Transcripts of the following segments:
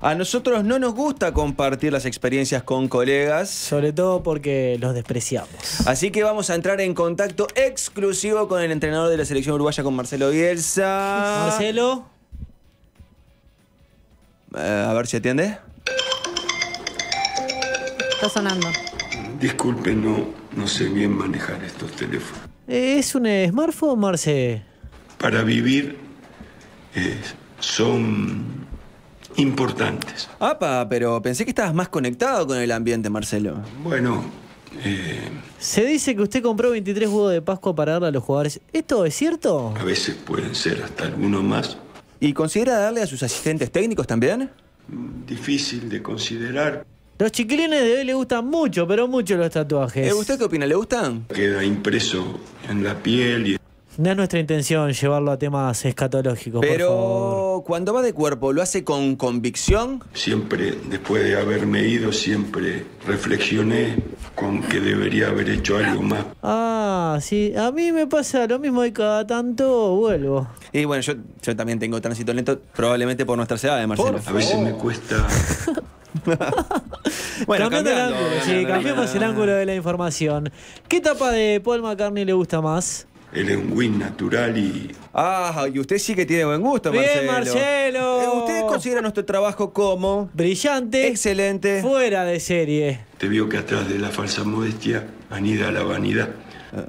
A nosotros no nos gusta compartir las experiencias con colegas. Sobre todo porque los despreciamos. Así que vamos a entrar en contacto exclusivo con el entrenador de la selección uruguaya, con Marcelo Bielsa. Marcelo. A ver si atiende. Está sonando. Disculpen, no sé bien manejar estos teléfonos. ¿Es un smartphone, Marce? Para vivir son importantes. ¡Apa! Pero pensé que estabas más conectado con el ambiente, Marcelo. Bueno, se dice que usted compró 23 huevos de Pascua para darle a los jugadores. ¿Esto es cierto? A veces pueden ser hasta algunos más. ¿Y considera darle a sus asistentes técnicos también? Difícil de considerar. Los chiquilines de hoy le gustan mucho, pero mucho los tatuajes. ¿Usted qué opina? ¿Le gustan? Queda impreso en la piel y... No es nuestra intención llevarlo a temas escatológicos, pero por favor. Cuando va de cuerpo, ¿lo hace con convicción? Siempre, después de haberme ido, siempre reflexioné con que debería haber hecho algo más. Ah, sí. A mí me pasa lo mismo y cada tanto vuelvo. Y bueno, yo también tengo tránsito lento, probablemente por nuestra edad, Marcelo. A veces me cuesta... Bueno, cambiamos el ángulo de la información. ¿Qué etapa de Paul McCartney le gusta más? Él es un Wings natural y... Ah, y usted sí que tiene buen gusto, Marcelo. ¡Bien, Marcelo! Usted considera nuestro trabajo como... Brillante. Excelente. Fuera de serie. Te veo que atrás de la falsa modestia anida la vanidad.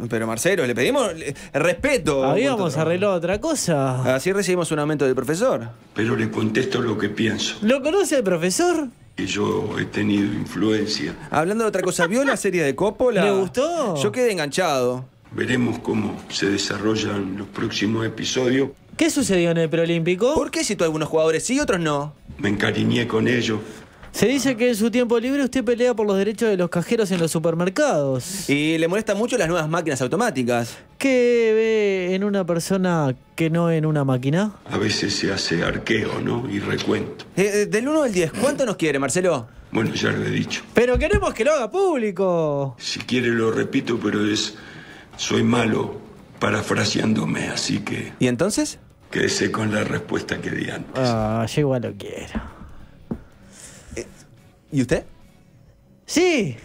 Pero Marcelo, le pedimos respeto. Habíamos arreglado otra cosa. Así recibimos un aumento del profesor. Pero le contesto lo que pienso. ¿Lo conoce el profesor? Que yo he tenido influencia. Hablando de otra cosa, ¿vio la serie de Coppola? ¿Le gustó? Yo quedé enganchado. Veremos cómo se desarrollan los próximos episodios. ¿Qué sucedió en el Preolímpico? ¿Por qué citó a algunos jugadores sí y otros no? Me encariñé con ellos. Se dice que en su tiempo libre usted pelea por los derechos de los cajeros en los supermercados. Y le molestan mucho las nuevas máquinas automáticas. ¿Qué ve en una persona que no en una máquina? A veces se hace arqueo, ¿no? Y recuento. Del 1 al 10, ¿cuánto nos quiere, Marcelo? Bueno, ya lo he dicho. Pero queremos que lo haga público. Si quiere lo repito, pero soy malo parafraseándome, así que... ¿Y entonces? Quédese con la respuesta que di antes. Ah, yo igual lo quiero. ¿Y usted? Sí.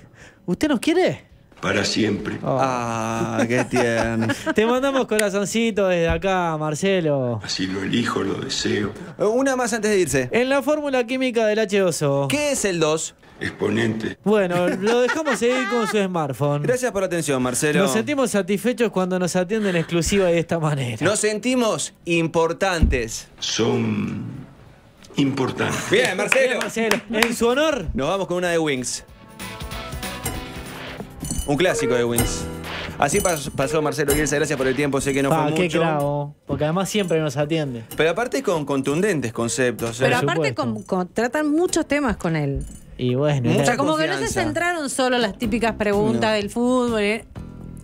¿Usted nos quiere? Para siempre. Oh. Ah, qué tierno. Te mandamos corazoncito desde acá, Marcelo. Así lo elijo, lo deseo. Una más antes de irse. En la fórmula química del H2O. ¿Qué es el 2? Exponente. Bueno, lo dejamos seguir con su smartphone. Gracias por la atención, Marcelo. Nos sentimos satisfechos cuando nos atienden exclusiva de esta manera. Nos sentimos importantes. Son... importante. Bien, Marcelo. Bien, Marcelo. En su honor, nos vamos con una de Wings. Un clásico de Wings. Así pasó Marcelo Bielsa. Gracias por el tiempo. Sé que no fue mucho. Qué clavo. Porque además siempre nos atiende. Pero aparte con contundentes conceptos. Pero aparte tratan muchos temas con él. Y bueno. O sea, como que no se centraron solo en las típicas preguntas del fútbol.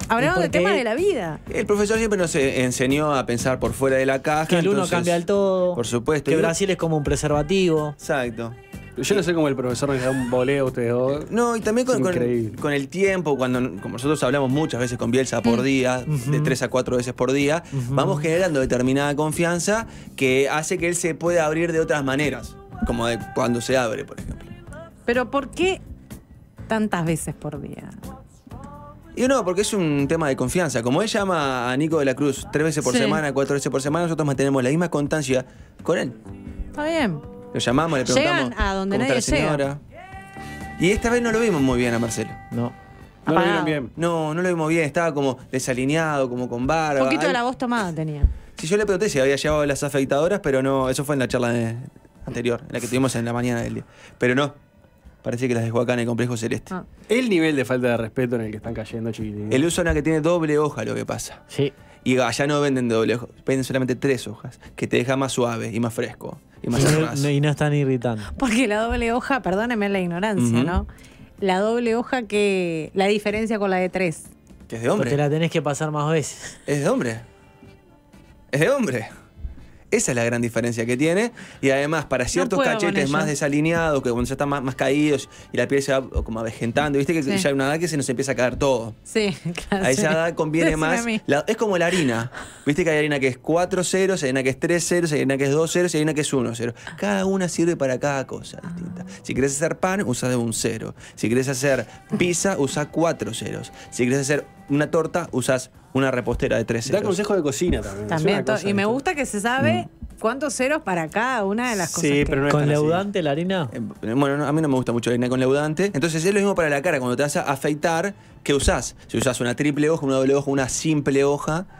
Hablamos de temas de la vida. El profesor siempre nos enseñó a pensar por fuera de la caja. Que el uno cambia el todo. Por supuesto. Que Brasil es como un preservativo. Exacto. Yo no sé cómo el profesor les da un voleo a ustedes dos. No, y también con el tiempo, como nosotros hablamos muchas veces con Bielsa por día, de 3 a 4 veces por día, vamos generando determinada confianza que hace que él se pueda abrir de otras maneras. Como de cuando se abre, por ejemplo. Pero ¿por qué tantas veces por día? Y no, porque es un tema de confianza. Como él llama a Nico de la Cruz 3 veces por semana, 4 veces por semana, nosotros mantenemos la misma constancia con él. Está bien. Lo llamamos, le preguntamos. Llegan a donde nadie llega. Y esta vez no lo vimos muy bien a Marcelo. No. No lo vieron bien. No, no lo vimos bien. Estaba como desalineado, como con barba. Un poquito de la voz tomada tenía. Sí, yo le pregunté si había llevado las afeitadoras, pero no. Eso fue en la charla anterior, en la que tuvimos en la mañana del día. Pero no. Parece que las dejó acá en el complejo celeste. Ah. El nivel de falta de respeto en el que están cayendo, chiquitines. El uso en la que tiene doble hoja, lo que pasa. Sí. Y allá no venden doble hoja, venden solamente 3 hojas, que te deja más suave y más fresco. Y más y no es tan irritante. Porque la doble hoja, perdóneme la ignorancia, ¿no? La doble hoja que... La diferencia con la de 3. Que es de hombre. Porque la tenés que pasar más veces. Es de hombre. Es de hombre. Esa es la gran diferencia que tiene. Y además, para ciertos cachetes más desalineados, que cuando ya están más caídos y la piel se va como avejentando, viste que ya hay una edad que se nos empieza a caer todo. Sí, claro. A esa edad conviene más. Es como la harina. Viste que hay harina que es 4 ceros, hay harina que es 3 ceros, hay harina que es 2 ceros, hay harina que es 1 cero. Cada una sirve para cada cosa distinta. Si querés hacer pan, usa de un cero. Si querés hacer pizza, usa 4 ceros. Si querés hacer una torta, usas una repostera de 3 ceros. Da consejo de cocina también. Y me gusta que se sabe cuántos ceros para cada una de las cosas. Sí, pero no es ¿con leudante la harina? Bueno, no, a mí no me gusta mucho la harina con leudante. Entonces es lo mismo para la cara. Cuando te vas a afeitar, ¿qué usás? Si usás una triple hoja, una doble hoja, una simple hoja,